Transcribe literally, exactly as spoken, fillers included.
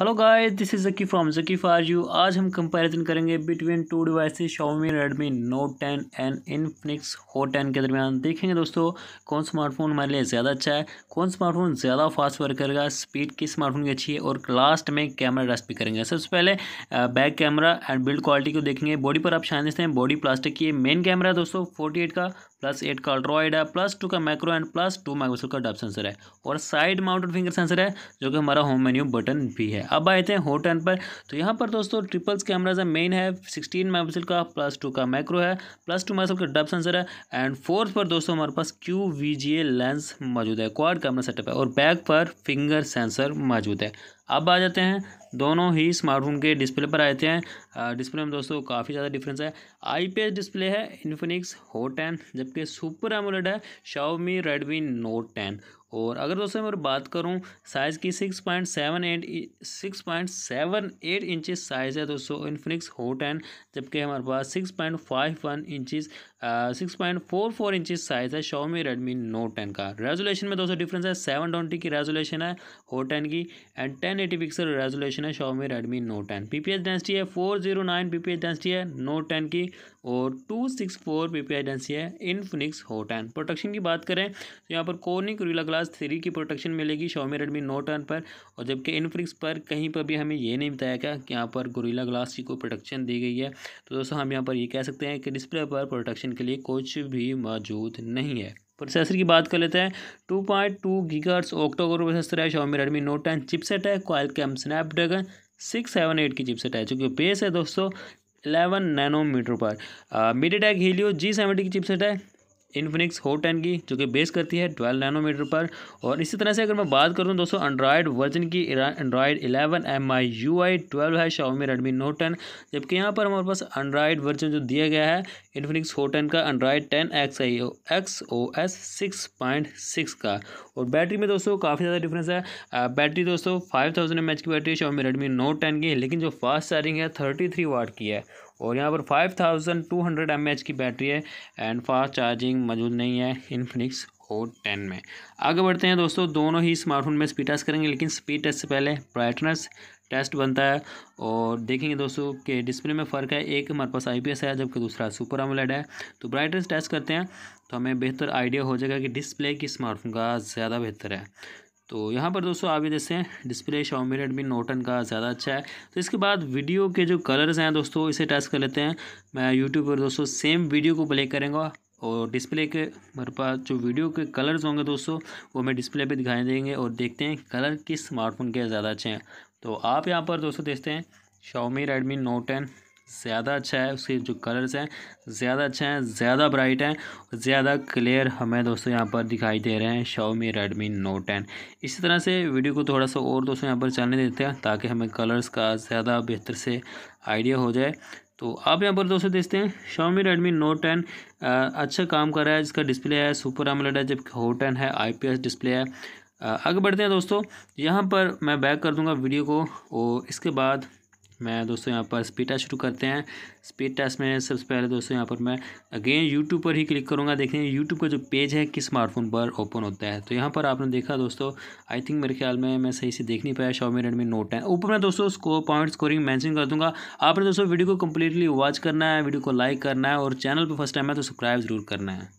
Hello guys, this is Zaki from Zaki for you. आज हम comparison करेंगे between two devices Xiaomi Redmi Note ten and Infinix Hot ten के दरमियान। देखेंगे दोस्तों कौन स्मार्टफोन हमारे लिए ज़्यादा अच्छा है, कौन स्मार्टफोन ज़्यादा फास्ट वर्क करेगा, स्पीड किस स्मार्टफोन की अच्छी है और लास्ट में कैमरा रेसिपी करेंगे। सबसे पहले back camera and build quality को देखेंगे। बॉडी पर आप शाइन देखते हैं, बॉडी प्लास्टिक की। मेन कैमरा दोस्तों फोर्टी एट का प्लस एट का अल्ट्रावाइड है, प्लस टू का macro and plus two megapixel का डेप्थ सेंसर है और साइड माउंटेड फिंगर सेंसर है जो कि हमारा होम मेन्यू बटन भी है। अब आए थे Hot टेन पर, तो यहाँ पर दोस्तों ट्रिपल्स कैमराज है। मेन है सिक्सटीन मेगापिक्सल का, प्लस टू का मैक्रो है, प्लस टू मेगापिक्सल का डेप्थ सेंसर है एंड फोर्थ पर दोस्तों हमारे पास Q V G A lens मौजूद है, क्वाड कैमरा सेटअप है और बैक पर फिंगर सेंसर मौजूद है। अब आ जाते हैं दोनों ही स्मार्टफोन के डिस्प्ले पर आते हैं। डिस्प्ले में दोस्तों काफ़ी ज़्यादा डिफरेंस है। आईपीएस डिस्प्ले है Infinix Hot टेन, जबकि सुपर एमोलेड है Xiaomi Redmi Note टेन। और अगर दोस्तों मैं बात करूं साइज़ की, six point seven eight six point seven eight inches size है दोस्तों Infinix Hot टेन, जबकि हमारे पास six point five one inches six point four four inches size है Xiaomi Redmi Note टेन का। रेजोलेशन में दोस्तों डिफरेंस है, सेवन ट्वेंटी की रेजोलेशन है Hot टेन की and ten eighty pixel resolution है Xiaomi Redmi Note ten. PPH density है four zero nine PPH density है Note टेन की और two six four PPH density है Infinix Hot टेन। प्रोटेक्शन की बात करें तो यहाँ पर Corning Gorilla Glass थ्री की प्रोटेक्शन मिलेगी Xiaomi Redmi Note टेन पर, और जबकि Infinix पर कहीं पर भी हमें ये नहीं बताया गया कि यहाँ पर Gorilla Glass की कोई प्रोटेक्शन दी गई है। तो दोस्तों हम यहाँ पर ये कह सकते हैं कि डिस्प्ले पर प्रोटेक्शन के लिए कुछ भी मौजूद नहीं है। प्रोसेसर की बात कर लेते हैं, two point two gigahertz octa core processor है Xiaomi Redmi Note ten. Chipset है Qualcomm Snapdragon six seven eight की चिपसेट है, जो कि बेस है दोस्तों इलेवन नैनोमीटर पर। MediaTek Helio जी सेवेंटी की चिपसेट है Infinix Hot टेन की, जो कि बेस करती है ट्वेल्व नैनोमीटर पर। और इसी तरह से अगर मैं बात करूं दोस्तों एंड्रॉयड वर्जन की, Android eleven M I U I twelve है Xiaomi Redmi Note टेन, जबकि यहां पर हमारे पास एंड्रॉयड वर्जन जो दिया गया है Infinix Hot टेन का Android ten X I O X O S six point six का। और बैटरी में दोस्तों काफ़ी ज़्यादा डिफरेंस है। बैटरी दोस्तों फाइव थाउजेंड एम एच की battery Xiaomi Redmi Note ten की, लेकिन जो फास्ट चार्जिंग है थर्टी थ्री वाट की है और यहाँ पर five thousand two hundred mAh की बैटरी है एंड फास्ट चार्जिंग मौजूद नहीं है Infinix Hot टेन में। आगे बढ़ते हैं दोस्तों, दोनों ही स्मार्टफोन में स्पीड टेस्ट करेंगे, लेकिन स्पीड टेस्ट से पहले ब्राइटनेस टेस्ट बनता है। और देखेंगे दोस्तों कि डिस्प्ले में फ़र्क है, एक हमारे पास आईपीएस है जबकि दूसरा सुपर एमोलेड है। तो ब्राइटनेस टेस्ट करते हैं तो हमें बेहतर आइडिया हो जाएगा कि डिस्प्ले किस स्मार्टफोन का ज़्यादा बेहतर है। तो यहाँ पर दोस्तों आप ये देखते हैं display Xiaomi Redmi Note ten का ज़्यादा अच्छा है। तो इसके बाद वीडियो के जो कलर्स हैं दोस्तों इसे टेस्ट कर लेते हैं। मैं यूट्यूब पर दोस्तों सेम वीडियो को प्ले करेंगे और डिस्प्ले के मेरे पास जो वीडियो के कलर्स होंगे दोस्तों वो मैं डिस्प्ले पे दिखाई देंगे और देखते हैं कलर किस स्मार्टफोन के ज़्यादा अच्छे हैं। तो आप यहाँ पर दोस्तों देखते हैं Xiaomi Redmi Note टेन ज़्यादा अच्छा है, उसके जो कलर्स हैं ज़्यादा अच्छे हैं, ज़्यादा ब्राइट हैं, ज़्यादा क्लियर हमें दोस्तों यहाँ पर दिखाई दे रहे हैं Xiaomi Redmi Note टेन। इसी तरह से वीडियो को थोड़ा सा और दोस्तों यहाँ पर चलने देते हैं ताकि हमें कलर्स का ज़्यादा बेहतर से आइडिया हो जाए। तो आप यहाँ पर दोस्तों देखते हैं Xiaomi Redmi Note टेन अच्छा काम कर रहा है, जिसका डिस्प्ले है सुपर एमोलेड है जबकि Hot टेन है आईपीएस डिस्प्ले है। आगे बढ़ते हैं दोस्तों, यहाँ पर मैं बैक कर दूँगा वीडियो को और इसके बाद मैं दोस्तों यहाँ पर स्पीड टेस्ट शुरू करते हैं। स्पीड टेस्ट में सबसे पहले दोस्तों यहाँ पर मैं अगेन यूट्यूब पर ही क्लिक करूँगा, देखें यूट्यूब का जो पेज है किस स्मार्टफोन पर ओपन होता है। तो यहाँ पर आपने देखा दोस्तों, आई थिंक मेरे ख्याल में मैं सही से देख नहीं पाया Xiaomi Redmi Note टेन। ऊपर मैं दोस्तों स्कोर पॉइंट स्कोरिंग मैंशन कर दूँगा। आपने दोस्तों वीडियो को कम्प्लीटली वॉच करना है, वीडियो को लाइक करना है और चैनल पर फर्स्ट टाइम है तो सब्सक्राइब जरूर करना है।